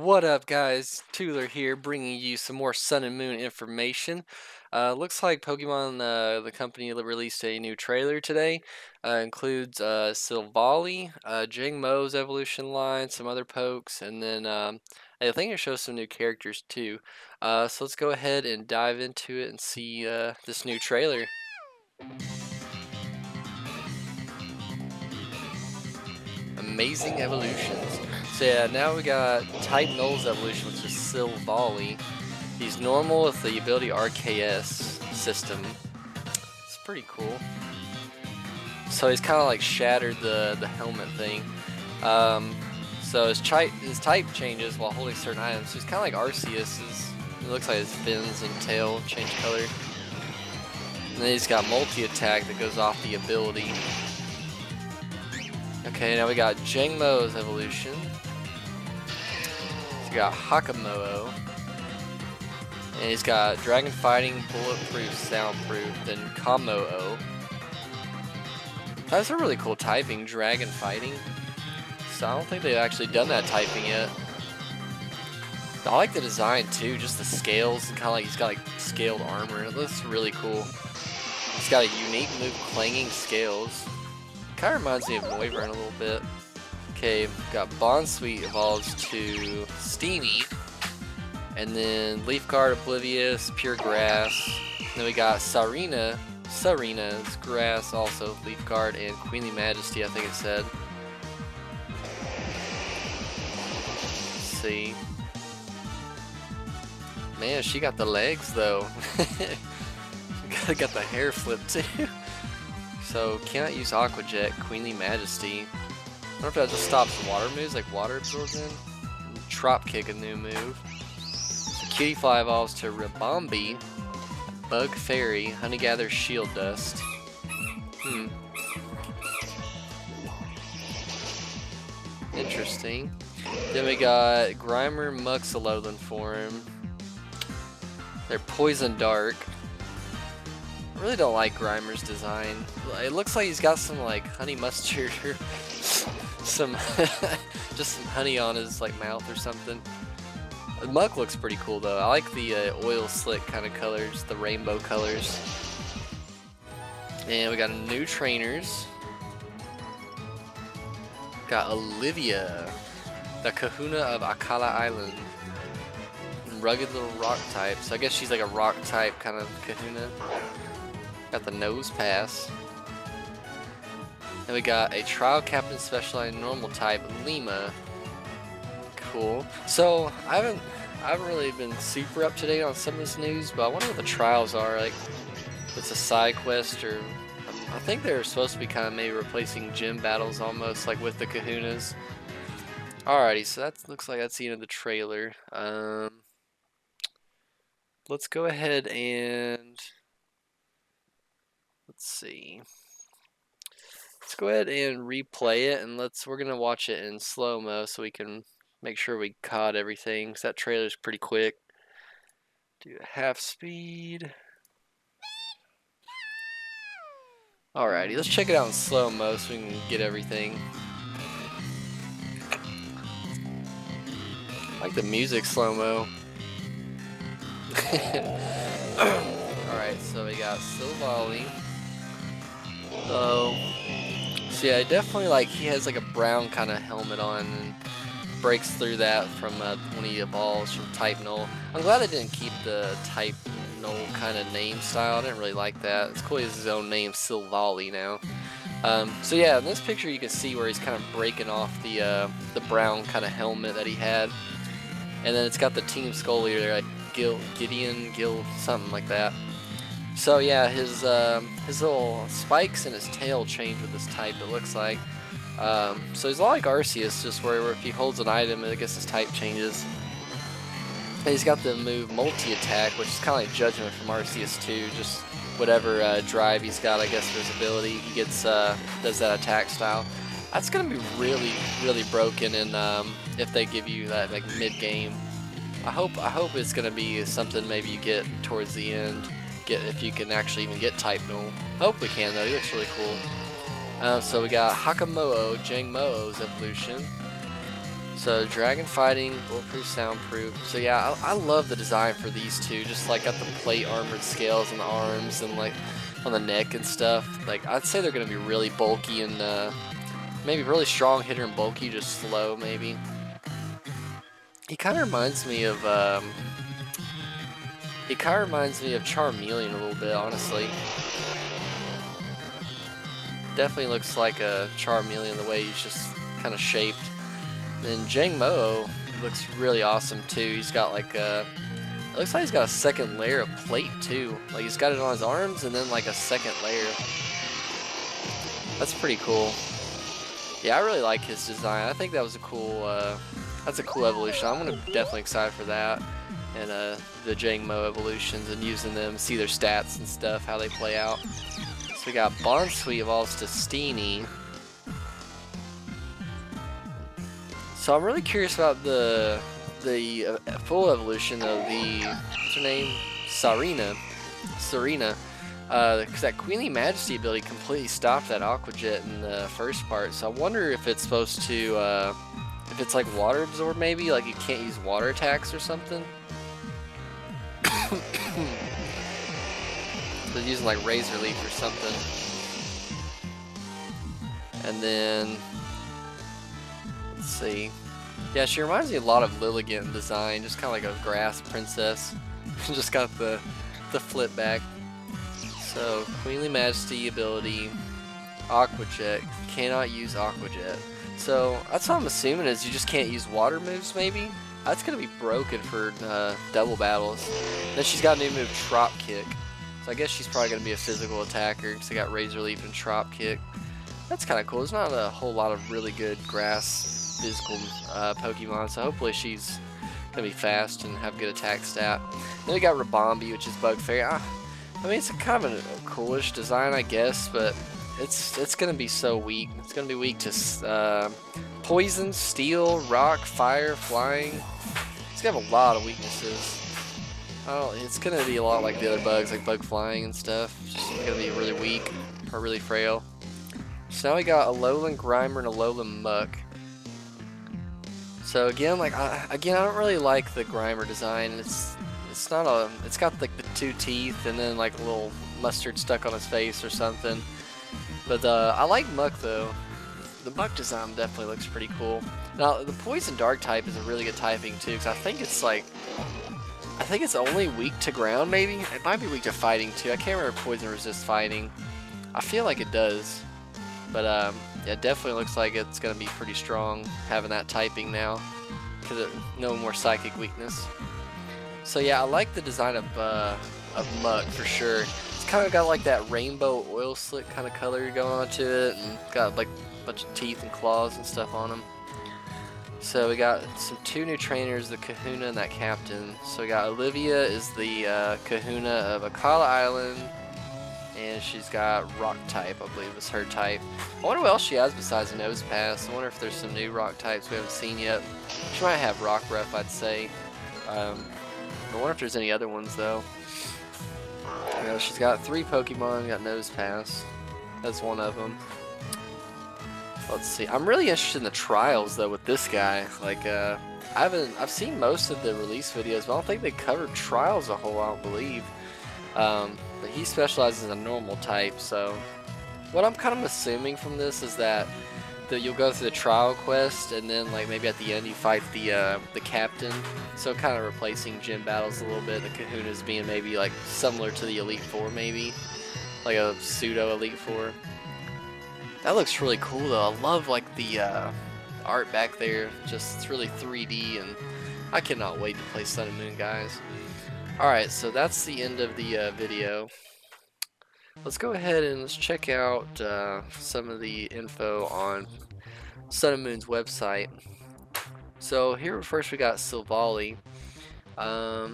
What up, guys? Tular here, bringing you some more Sun and Moon information. Looks like Pokemon, the company, released a new trailer today. Includes Silvally, Jangmo-o's evolution line, some other pokes, and then I think it shows some new characters too. So let's go ahead and dive into it and see this new trailer. Amazing evolutions. So yeah, now we got Type Null's evolution, which is Silvally. He's normal with the ability RKS system. It's pretty cool. So he's kind of like shattered the helmet thing. So his type changes while holding certain items. So he's kind of like Arceus's. It looks like his fins and tail change color. And then he's got Multi Attack that goes off the ability. Okay, now we got Jangmo-o's evolution. We got Hakamo-o, and he's got Dragon Fighting, Bulletproof, Soundproof, then Kommo-o. That's a really cool typing, Dragon Fighting. So I don't think they've actually done that typing yet. I like the design too, just the scales, kind of like he's got like scaled armor. It looks really cool. He's got a unique move, Clanging Scales. Kind of reminds me of Noivern a little bit. Okay, got Bonsweet evolves to Steenee, and then Leaf Guard, Oblivious, Pure Grass. And then we got Tsareena. Tsareena's Grass, also Leaf Guard, and Queenly Majesty, I think it said. Let's see. Man, she got the legs though. She got the hair flipped too. So cannot use Aqua Jet, Queenly Majesty. I wonder if that just stops water moves, like water absorbs in. Trop Kick, a new move. Cutiefly evolves to Ribombee, Bug Fairy, Honeygather, Shield Dust. Interesting. Then we got Grimer, Muk's Alolan form. They're Poison Dark. I really don't like Grimer's design. It looks like he's got some like honey mustard or some just some honey on his like mouth or something. Muk looks pretty cool though. I like the oil slick kind of colors, the rainbow colors. And we got new trainers. Got Olivia, the Kahuna of Akala Island. Rugged little rock type. So I guess she's like a rock type kind of Kahuna. Got the Nosepass. And we got a Trial Captain Specialized Normal type, Lima. Cool. So I haven't really been super up to date on some of this news, but I wonder what the trials are. Like, if it's a side quest, or I think they're supposed to be kind of maybe replacing gym battles almost, like with the Kahunas. Alrighty, so that looks like that's the end of the trailer. Let's go ahead and let's go ahead and replay it, and we're gonna watch it in slow-mo so we can make sure we caught everything, because that trailer's pretty quick. Do half speed. Alrighty, let's check it out in slow-mo so we can get everything. I like the music slow-mo. Alright, so we got Silvally. So yeah, definitely like he has like a brown kind of helmet on, and breaks through that from when he evolves from Type Null. I'm glad I didn't keep the Type Null kind of name style. I didn't really like that. It's cool he has his own name, Silvally, now. So yeah, in this picture you can see where he's kind of breaking off the brown kind of helmet that he had, and then it's got the Team Skull leader there, like Gideon, something like that. So yeah, his little spikes in his tail change with this type, it looks like. So he's a lot like Arceus, just where if he holds an item, I guess his type changes. And he's got the move Multi Attack, which is kind of like Judgment from Arceus 2. Just whatever drive he's got, I guess, for his ability, he gets does that attack style. That's gonna be really, really broken, and if they give you that like mid-game, I hope it's gonna be something maybe you get towards the end. If you can actually even get Type Null. I hope we can though, he looks really cool. So we got Hakamo-o, Jangmo-o's evolution. So So dragon fighting, bulletproof, soundproof. So yeah, I love the design for these two. Just like got the plate armored scales on the arms and like on the neck and stuff. Like I'd say they're gonna be really bulky and maybe really strong hitter and bulky, just slow maybe. He kind of reminds me of Charmeleon a little bit, honestly. Definitely looks like a Charmeleon the way he's just kind of shaped. Then Jangmo-o looks really awesome too. He's got like a, it looks like he's got a second layer of plate too. Like he's got it on his arms and then like a second layer. That's pretty cool. Yeah, I really like his design. I think that was a cool, that's a cool evolution. I'm gonna definitely excited for that and the Jangmo-o evolutions and using them, see their stats and stuff, how they play out. So we got Bonsweet evolves to Steenee. So I'm really curious about the full evolution of the, what's her name? Tsareena. Because that Queenly Majesty ability completely stopped that Aqua Jet in the first part. So I wonder if it's supposed to, if it's like water absorb maybe, like you can't use water attacks or something. So using like Razor Leaf or something. And then... see. Yeah, she reminds me a lot of Lilligant in design, just kind of like a grass princess. Just got the flip back. So, Queenly Majesty ability, Aqua Jet, cannot use Aqua Jet. So, that's what I'm assuming is you just can't use water moves maybe? That's going to be broken for double battles. Then she's got a new move, Trop Kick. So I guess she's probably going to be a physical attacker because they got Razor Leaf and Trop Kick. That's kind of cool. There's not a whole lot of really good grass physical Pokemon, so hopefully she's gonna be fast and have good attack stat. Then we got Ribombee, which is Bug Fairy. I mean, it's a kind of a coolish design, I guess, but it's gonna be so weak. It's gonna be weak to poison, steel, rock, fire, flying. It's gonna have a lot of weaknesses. It's gonna be a lot like the other bugs, like bug flying and stuff. It's just gonna be really weak or really frail. So now we got Alolan Grimer and Alolan Muk. So again, like I don't really like the Grimer design. It's not a, it's got like the two teeth and then like a little mustard stuck on his face or something. But I like Muk though. The Muk design definitely looks pretty cool. Now the Poison Dark type is a really good typing too, because I think it's like, I think it's only weak to ground maybe. It might be weak to fighting too. I can't remember if Poison resists fighting. I feel like it does. But yeah, it definitely looks like it's going to be pretty strong having that typing now, because no more psychic weakness. So yeah, I like the design of Muk for sure. It's kind of got like that rainbow oil slick kind of color going on to it, and got like a bunch of teeth and claws and stuff on them. So we got two new trainers, the Kahuna and that Captain. So we got Olivia is the Kahuna of Akala Island. And she's got rock type, I believe is her type. I wonder what else she has besides Nosepass. I wonder if there's some new rock types we haven't seen yet. She might have Rockruff, I'd say. I wonder if there's any other ones though. You know, she's got three Pokemon, got Nosepass. That's one of them. Let's see. I'm really interested in the trials though with this guy. Like I've seen most of the release videos, but I don't think they covered trials a whole lot, I believe. But he specializes in a normal type, so what I'm kind of assuming from this is that you'll go through the trial quest, and then like maybe at the end you fight the captain. So kind of replacing gym battles a little bit. The Kahuna's being maybe like similar to the Elite Four, maybe like a pseudo Elite Four. That looks really cool though. I love like the art back there. Just it's really 3D, and I cannot wait to play Sun and Moon, guys. Alright, so that's the end of the video. Let's go ahead and let's check out some of the info on Sun and Moon's website. So here first we got Silvally. So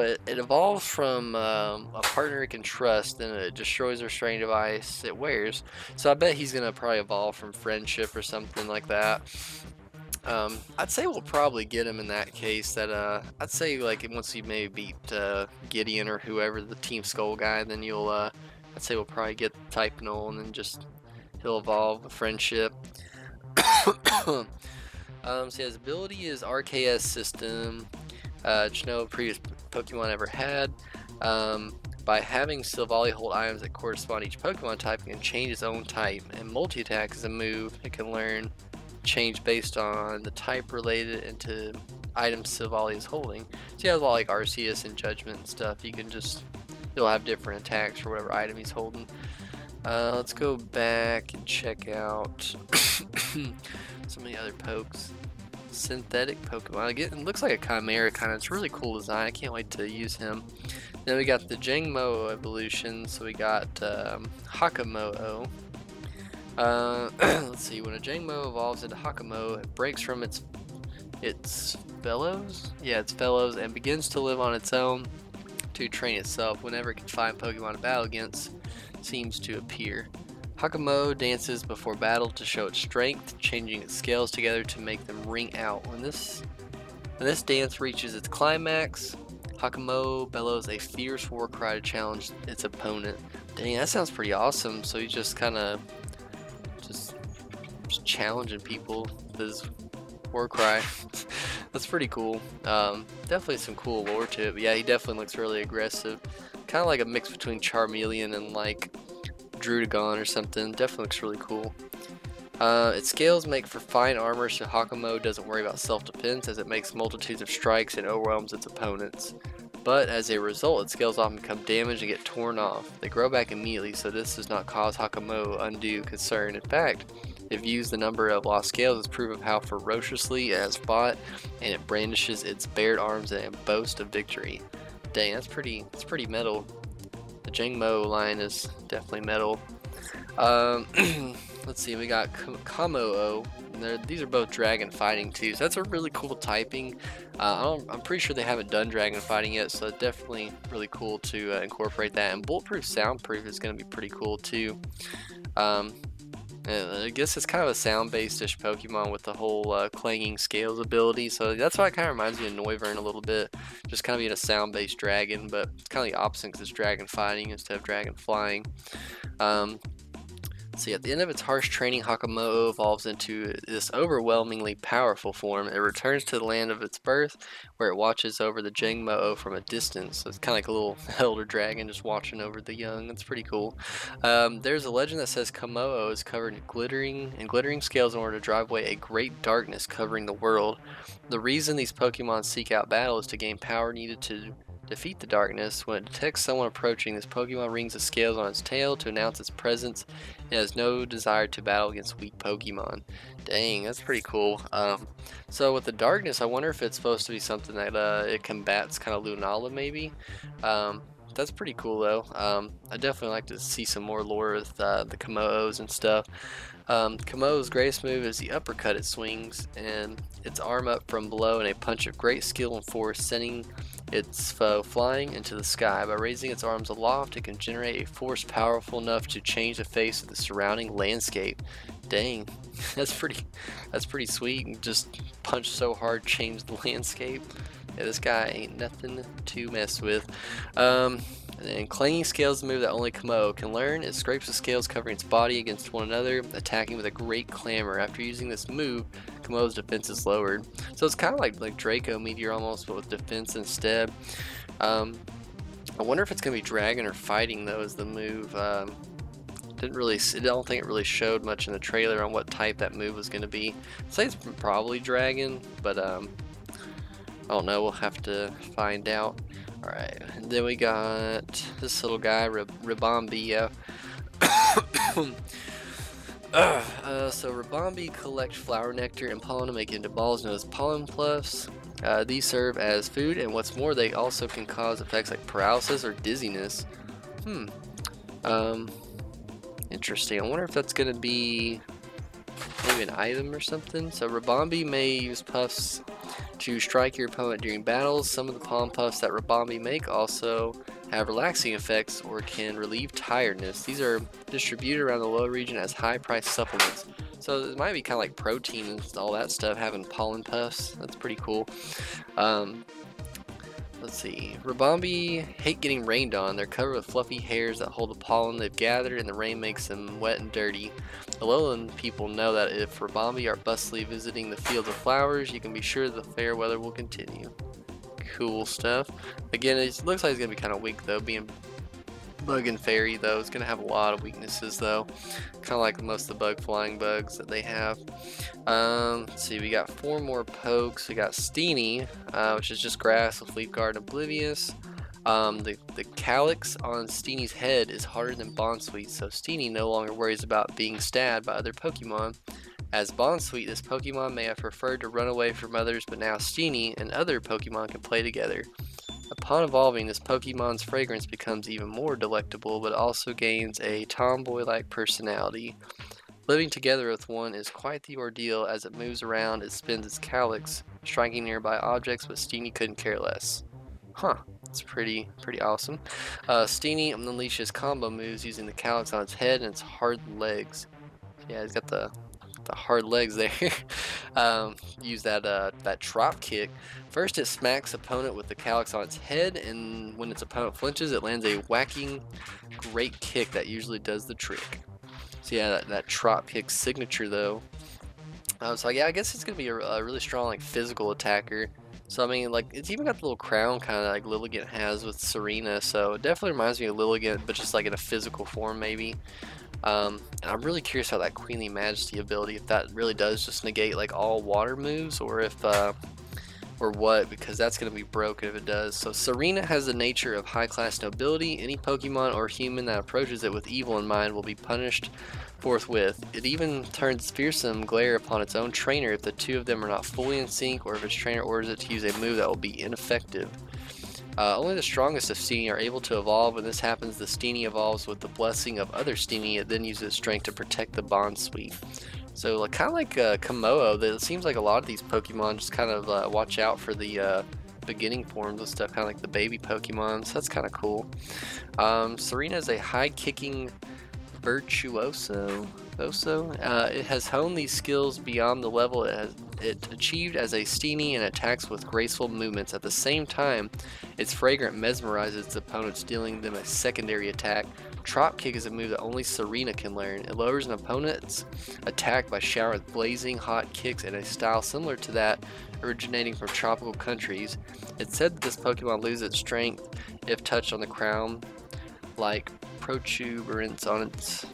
it evolves from a partner it can trust, then it destroys a restraining device it wears. So I bet he's going to probably evolve from friendship or something like that. I'd say we'll probably get him in that case. That I'd say like once you maybe beat Gideon or whoever, the Team Skull guy, then you'll I'd say we'll probably get the type null, and then just he'll evolve a friendship. So his ability is RKS system, which no previous Pokemon ever had. By having Silvally hold items that correspond to each Pokemon type, it can change its own type. And Multi Attack is a move it can learn, change based on the type related into items Silvally is holding. So he has a lot like Arceus and Judgment and stuff. You can just, you'll have different attacks for whatever item he's holding. Let's go back and check out some of the other pokes. Synthetic Pokemon. Again, it looks like a Chimera kind of. It's a really cool design. I can't wait to use him. Then we got the Jangmo-o evolution. So we got Hakamo-o. Let's see. When a Jangmo-o evolves into Hakamo-o, it breaks from its fellows. Yeah, its fellows, and begins to live on its own to train itself. Whenever it can find Pokemon to battle against, seems to appear. Hakamo-o dances before battle to show its strength, changing its scales together to make them ring out. When this dance reaches its climax, Hakamo-o bellows a fierce war cry to challenge its opponent. Dang, that sounds pretty awesome. So he's just kind of just challenging people with his war cry. That's pretty cool. Definitely some cool lore to it. But yeah, he definitely looks really aggressive. Kind of like a mix between Charmeleon and like Druddigon or something. Definitely looks really cool. Its scales make for fine armor, so Hakamo doesn't worry about self-defense, as it makes multitudes of strikes and overwhelms its opponents. But as a result, its scales often become damaged and get torn off. They grow back immediately, so this does not cause Hakamo undue concern. In fact, it views the number of lost scales as proof of how ferociously it has fought, and it brandishes its bared arms in a boast of victory. Dang, that's pretty metal. The Jangmo line is definitely metal. Let's see, we got Kommo-o. These are both dragon fighting too, so that's a really cool typing. I'm pretty sure they haven't done dragon fighting yet, so it's definitely really cool to incorporate that. And Bulletproof Soundproof is going to be pretty cool too. I guess it's kind of a sound-based-ish Pokemon with the whole Clanging Scales ability, so that's why it kind of reminds me of Noivern a little bit. Just kind of being a sound-based dragon, but it's kind of the opposite because it's dragon fighting instead of dragon flying. So at the end of its harsh training, Hakamo-o evolves into this overwhelmingly powerful form. It returns to the land of its birth, where it watches over the Jangmo-o from a distance. So it's kind of like a little elder dragon just watching over the young. That's pretty cool. There's a legend that says Kommo-o is covered in glittering scales in order to drive away a great darkness covering the world. The reason these Pokemon seek out battle is to gain power needed to defeat the darkness. When it detects someone approaching, this Pokemon rings the scales on its tail to announce its presence. It has no desire to battle against weak Pokemon. Dang, that's pretty cool. So with the darkness, I wonder if it's supposed to be something that it combats, kind of Lunala maybe. That's pretty cool though. I definitely like to see some more lore with the Kommo-os and stuff. Kommo-o's greatest move is the uppercut it swings, and its arm up from below in a punch of great skill and force, sending its foe flying into the sky. By raising its arms aloft, it can generate a force powerful enough to change the face of the surrounding landscape. Dang, that's pretty sweet. And just punch so hard, change the landscape. Yeah, this guy ain't nothing to mess with. And then Clanging Scales, the move that only Kommo-o can learn. It scrapes the scales covering its body against one another, attacking with a great clamor. After using this move, Kommo-o's defense is lowered. So it's kind of like Draco Meteor almost, but with defense instead. I wonder if it's going to be Dragon or Fighting, though, is the move. I don't think it really showed much in the trailer on what type that move was going to be. I'd say it's probably Dragon, but I don't know. We'll have to find out. All right, and then we got this little guy, Ribombee. So Ribombee collect flower nectar and pollen to make into balls known as pollen puffs. These serve as food, and what's more, they also can cause effects like paralysis or dizziness. Interesting. I wonder if that's gonna be maybe an item or something. So Ribombee may use puffs to strike your opponent during battles. Some of the pollen puffs that Ribombee make also have relaxing effects or can relieve tiredness. These are distributed around the low region as high-priced supplements. So it might be kind of like protein and all that stuff, having pollen puffs. That's pretty cool. Let's see. Ribombee hate getting rained on. They're covered with fluffy hairs that hold the pollen they've gathered, and the rain makes them wet and dirty. Alolan people know that if Ribombee are busily visiting the fields of flowers, you can be sure the fair weather will continue. Cool stuff. Again, it looks like it's going to be kind of weak, though. Being bug and fairy, though, it's going to have a lot of weaknesses, though. Kind of like most of the flying bugs that they have. Let's see, we got four more pokes. We got Steenee, which is just grass with leaf guard and oblivious. The calyx on Steenee's head is harder than Bonsweet, so Steenee no longer worries about being stabbed by other Pokemon. As Bonsweet, this Pokemon may have preferred to run away from others, but now Steenee and other Pokemon can play together. Upon evolving, this Pokemon's fragrance becomes even more delectable, but also gains a tomboy-like personality. Living together with one is quite the ordeal as it moves around and spins its calyx, striking nearby objects, but Steenee couldn't care less. Huh, that's pretty awesome. Steenee unleashes combo moves using the calyx on its head and its hard legs. Yeah, it's got the hard legs there. Use that Trop Kick. First, it smacks opponent with the calyx on its head, and when its opponent flinches, it lands a whacking great kick that usually does the trick. So yeah, that Trop Kick signature though. So yeah, I guess it's gonna be a really strong like physical attacker. So I mean, like, it's even got the little crown kind of like Lilligant has with Tsareena. So it definitely reminds me of Lilligant, but just like in a physical form maybe. And I'm really curious how that Queenly Majesty ability, if that really does just negate like all water moves, or if or what, because that's going to be broken if it does. So Tsareena has the nature of high class nobility. Any Pokemon or human that approaches it with evil in mind will be punished forthwith. It even turns fearsome glare upon its own trainer if the two of them are not fully in sync, or if its trainer orders it to use a move that will be ineffective. Only the strongest of Steenee are able to evolve. When this happens, the Steenee evolves with the blessing of other Steenee. It then uses strength to protect the Bonsweet. So like, kind of like Kommo-o, it seems like a lot of these Pokemon just kind of watch out for the beginning forms and stuff, kind of like the baby Pokemon, so that's kind of cool. Tsareena is a high-kicking virtuoso. It has honed these skills beyond the level it achieved as a Steenee and attacks with graceful movements. At the same time, its fragrant mesmerizes its opponents, dealing them a secondary attack. Trop Kick is a move that only Tsareena can learn. It lowers an opponent's attack by showering blazing hot kicks in a style similar to that originating from tropical countries. It's said that this Pokemon loses its strength if touched on the crown like protuberance on its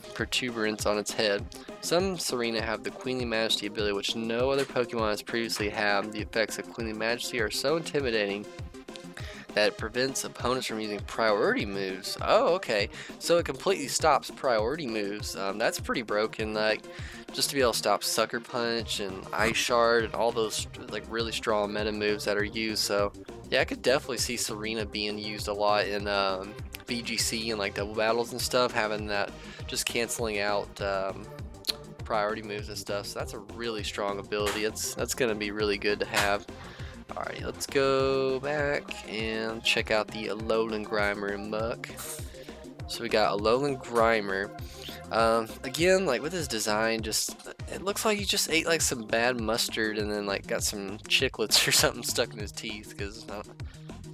head. Some Tsareena have the Queenly Majesty ability, which no other Pokemon has previously had. The effects of Queenly Majesty are so intimidating that it prevents opponents from using priority moves. Oh, okay. So it completely stops priority moves. That's pretty broken. Like, just to be able to stop Sucker Punch and Ice Shard and all those like really strong meta moves that are used. So yeah, I could definitely see Tsareena being used a lot in VGC and like double battles and stuff, having that just canceling out priority moves and stuff. So that's a really strong ability. That's gonna be really good to have. Alright, let's go back and check out the Alolan Grimer and Muk. So we got Alolan Grimer. Again, like with his design, it looks like he just ate like some bad mustard and then like got some chiclets or something stuck in his teeth, because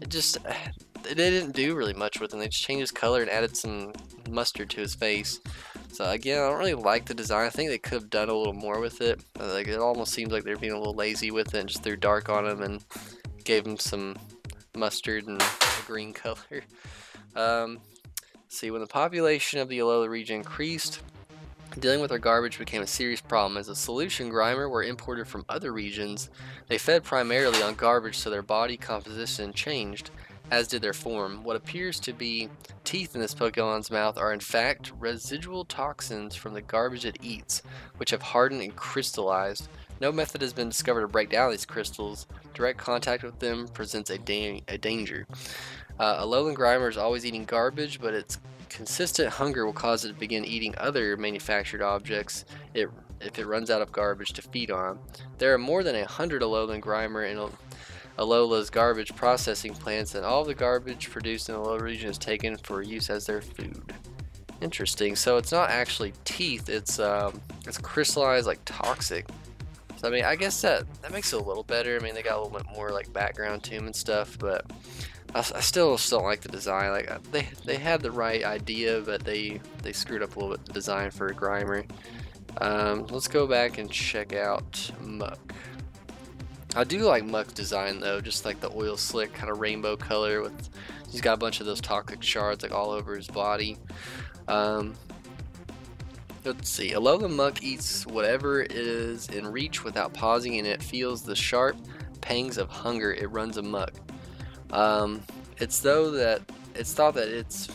it just, they didn't do really much with him. They just changed his color and added some mustard to his face. So again, I don't really like the design. I think they could have done a little more with it. Like, it almost seems like they're being a little lazy with it and just threw dark on him and gave him some mustard and a green color. See, when the population of the Alola region increased, dealing with our garbage became a serious problem. As a solution, Grimer were imported from other regions. They fed primarily on garbage, so their body composition changed, as did their form. What appears to be teeth in this Pokemon's mouth are in fact residual toxins from the garbage it eats, which have hardened and crystallized. No method has been discovered to break down these crystals. Direct contact with them presents a danger. Alolan Grimer is always eating garbage, but its consistent hunger will cause it to begin eating other manufactured objects if it runs out of garbage to feed on. There are more than 100 Alolan Grimer in Alola's garbage processing plants, and all the garbage produced in the Alola region is taken for use as their food. Interesting. So it's not actually teeth, it's crystallized like toxic. So I mean, I guess that makes it a little better. I mean, they got a little bit more like background to them and stuff, but I still just don't like the design. Like they had the right idea, but they screwed up a little bit the design for Grimer. Let's go back and check out Muk. I do like Muk's design though, just like the oil slick kind of rainbow color. With he's got a bunch of those toxic shards like all over his body. Let's see. Alolan Muk eats whatever is in reach without pausing, and it feels the sharp pangs of hunger. It runs amok. It's thought that its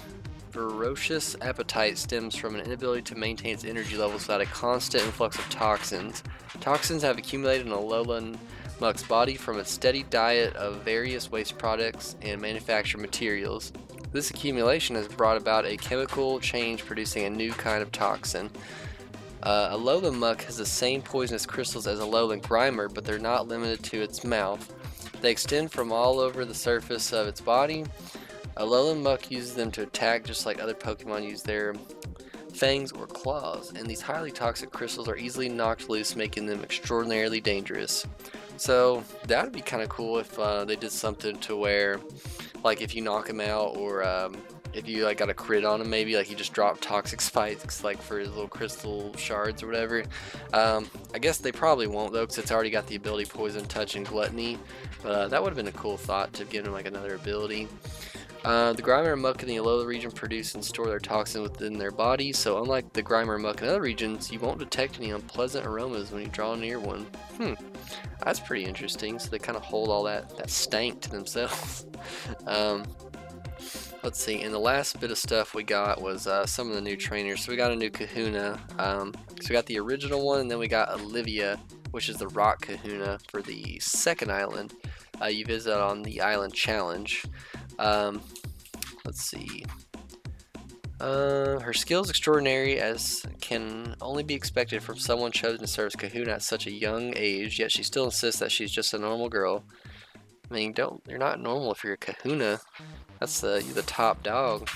ferocious appetite stems from an inability to maintain its energy levels without a constant influx of toxins. Toxins have accumulated in Alolan Muk's body from its steady diet of various waste products and manufactured materials. This accumulation has brought about a chemical change, producing a new kind of toxin. Alolan Muk has the same poisonous crystals as Alolan Grimer, but they're not limited to its mouth. They extend from all over the surface of its body. Alolan Muk uses them to attack just like other Pokemon use their fangs or claws, and these highly toxic crystals are easily knocked loose, making them extraordinarily dangerous. So that would be kind of cool if they did something to where, like, if you knock him out, or if you like got a crit on him, maybe like he just dropped toxic spikes like for his little crystal shards or whatever. I guess they probably won't though, because it's already got the ability Poison, Touch, and Gluttony. That would have been a cool thought to give him like another ability. The Grimer, Muk, in the Alola region produce and store their toxins within their bodies, so unlike the Grimer, Muk in other regions, you won't detect any unpleasant aromas when you draw near one. That's pretty interesting. So they kind of hold all that stank to themselves. Let's see, and the last bit of stuff we got was some of the new trainers. So we got a new Kahuna. So we got the original one, and then we got Olivia, which is the Rock Kahuna for the second island you visit on the Island Challenge. Let's see. Her skill is extraordinary, as can only be expected from someone chosen to serve as Kahuna at such a young age, yet she still insists that she's just a normal girl. I mean, you're not normal if you're a Kahuna. That's the top dog.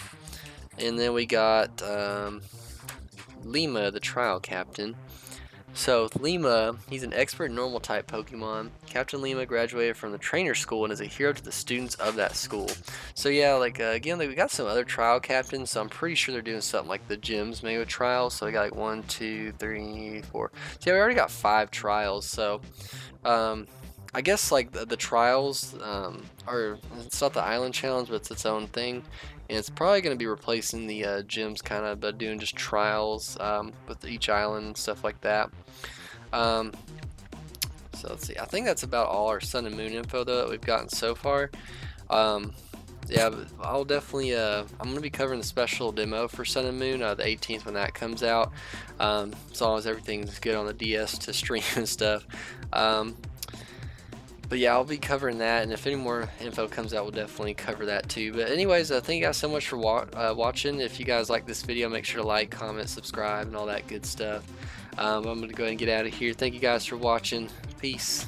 And then we got Lima, the trial captain. So with Lima, he's an expert normal type Pokemon. Captain Lima graduated from the trainer school and is a hero to the students of that school. So yeah, like again, we got some other trial captains, so I'm pretty sure they're doing something like the gyms maybe with trials. So we got like 1, 2, 3, 4. So yeah, we already got 5 trials. So I guess like the trials are, it's not the Island Challenge, but it's its own thing. And it's probably going to be replacing the gyms kind of, but doing just trials with each island and stuff like that. So let's see. I think that's about all our Sun and Moon info though that we've gotten so far. Yeah, but I'll definitely, I'm going to be covering the special demo for Sun and Moon, the 18th when that comes out. As long as everything's good on the DS to stream and stuff. But yeah, I'll be covering that, and if any more info comes out, we'll definitely cover that too. But anyways, thank you guys so much for watching. If you guys like this video, make sure to like, comment, subscribe, and all that good stuff. I'm going to go ahead and get out of here. Thank you guys for watching. Peace.